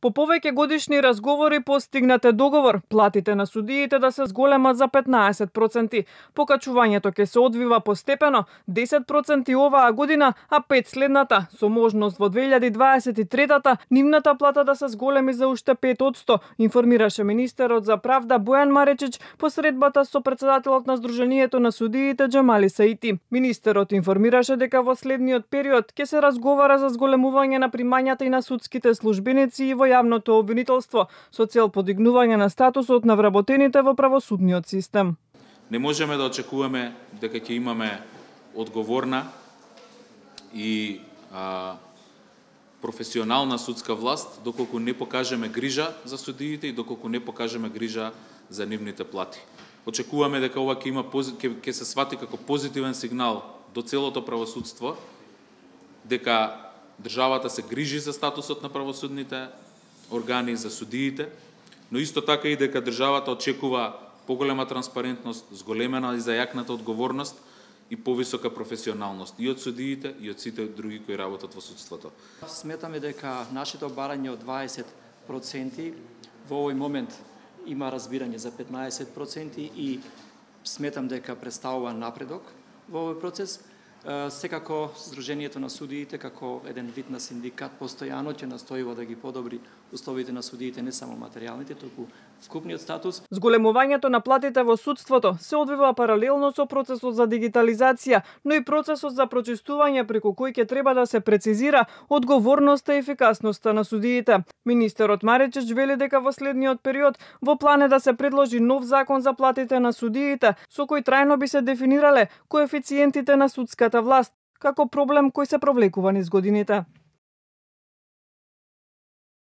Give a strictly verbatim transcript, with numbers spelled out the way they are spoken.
По повеќе годишни разговори постигнате договор платите на судиите да се зголемат за петнаесет проценти. Покачувањето ќе се одвива постепено, десет проценти оваа година, а пет следната, со можност во две илјади дваесет и трета нивната плата да се зголеми за уште пет одсто, информираше министерот за правда Бојан Маричич по средбата со председателот на Сдруженијето на судиите Џамали Саити. Министерот информираше дека во следниот период ќе се разговара за зголемување на примањата и на судските службеници и во јавното обвинителство со цел подигнување на статусот на вработените во правосудниот систем. Не можеме да очекуваме дека ќе имаме одговорна и а, професионална судска власт доколку не покажеме грижа за судиите и доколку не покажеме грижа за нивните плати. Очекуваме дека ова ќе има ќе, ќе се свати како позитивен сигнал до целото правосудство дека државата се грижи за статусот на правосудните органи, за судиите, но исто така и дека државата очекува поголема транспарентност, зголемена и зајакната одговорност и повисока професионалност и од судиите и од сите други кои работат во судството. Сметаме дека нашето барање од дваесет проценти во овој момент има разбирање за петнаесет проценти и сметам дека представува напредок во овој процес. Секако, Сдруженијето на судиите, како еден вид на синдикат, постојано ќе настојува да ги подобри условите на судиите, не само материјалните, туку вкупниот статус. Зголемувањето на платите во судството се одвива паралелно со процесот за дигитализација, но и процесот за прочистување преку кој ќе треба да се прецизира одговорноста и ефикасноста на судиите. Министерот Маричич вели дека во следниот период во план е да се предложи нов закон за платите на судиите, со кој трајно би се дефинирале коефициентите на судската власт како проблем кој се провлекува низ годините.